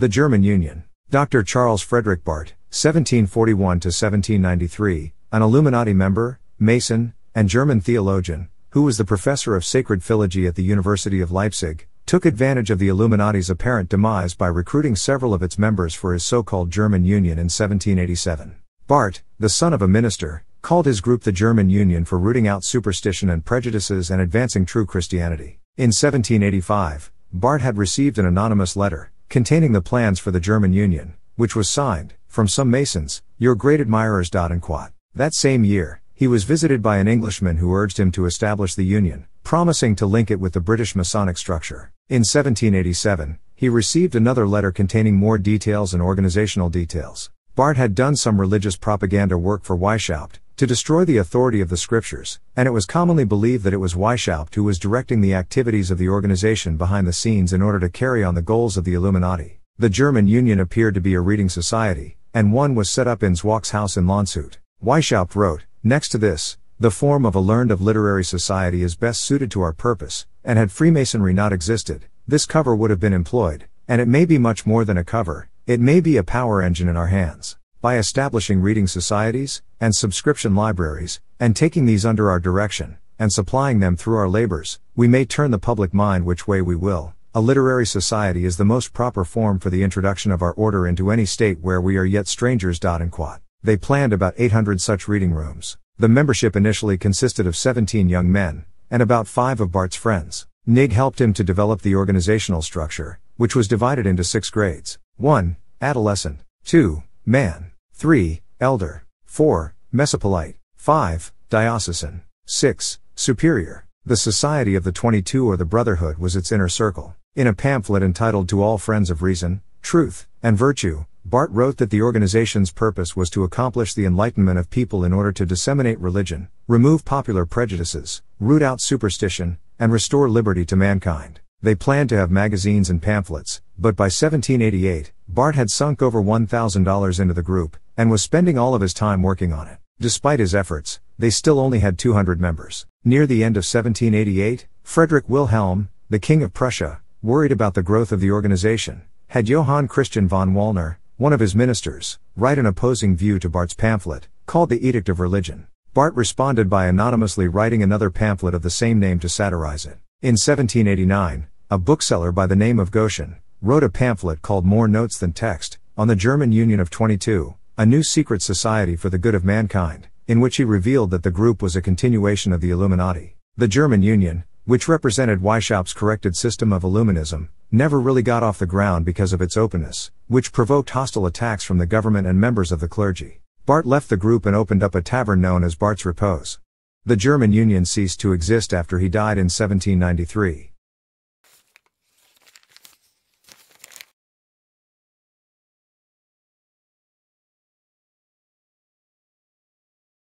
The German Union. Dr. Charles Frederick Bahrdt, 1741–1793, an Illuminati member, Mason, and German theologian, who was the professor of sacred philology at the University of Leipzig, took advantage of the Illuminati's apparent demise by recruiting several of its members for his so-called German Union in 1787. Bahrdt, the son of a minister, called his group the German Union for rooting out superstition and prejudices and advancing true Christianity. In 1785, Bahrdt had received an anonymous letter, containing the plans for the German Union, which was signed, from some Masons, your great admirers. And quod. That same year, he was visited by an Englishman who urged him to establish the Union, promising to link it with the British Masonic structure. In 1787, he received another letter containing more details and organizational details. Bahrdt had done some religious propaganda work for Weishaupt, to destroy the authority of the scriptures, and it was commonly believed that it was Weishaupt who was directing the activities of the organization behind the scenes in order to carry on the goals of the Illuminati. The German Union appeared to be a reading society, and one was set up in Zwock's house in Lonsuit. Weishaupt wrote, next to this, the form of a learned of literary society is best suited to our purpose, and had Freemasonry not existed, this cover would have been employed, and it may be much more than a cover, it may be a power engine in our hands. By establishing reading societies, and subscription libraries, and taking these under our direction, and supplying them through our labors, we may turn the public mind which way we will. A literary society is the most proper form for the introduction of our order into any state where we are yet strangers. And quod. They planned about 800 such reading rooms. The membership initially consisted of 17 young men, and about 5 of Bahrdt friends. Nig helped him to develop the organizational structure, which was divided into 6 grades. 1. Adolescent. 2. Man. 3. Elder. 4. Mesopolite. 5. Diocesan. 6. Superior. The Society of the 22 or the Brotherhood was its inner circle. In a pamphlet entitled To All Friends of Reason, Truth, and Virtue, Bahrdt wrote that the organization's purpose was to accomplish the enlightenment of people in order to disseminate religion, remove popular prejudices, root out superstition, and restore liberty to mankind. They planned to have magazines and pamphlets, but by 1788, Bahrdt had sunk over $1,000 into the group, and was spending all of his time working on it. Despite his efforts, they still only had 200 members. Near the end of 1788, Frederick Wilhelm, the King of Prussia, worried about the growth of the organization, had Johann Christian von Wallner, one of his ministers, write an opposing view to Bahrdt pamphlet, called The Edict of Religion. Bahrdt responded by anonymously writing another pamphlet of the same name to satirize it. In 1789, a bookseller by the name of Goshen, wrote a pamphlet called More Notes Than Text, on the German Union of 22, a new secret society for the good of mankind, in which he revealed that the group was a continuation of the Illuminati. The German Union, which represented Weishaupt's corrected system of Illuminism, never really got off the ground because of its openness, which provoked hostile attacks from the government and members of the clergy. Bahrdt left the group and opened up a tavern known as Bahrdt's Repose. The German Union ceased to exist after he died in 1793.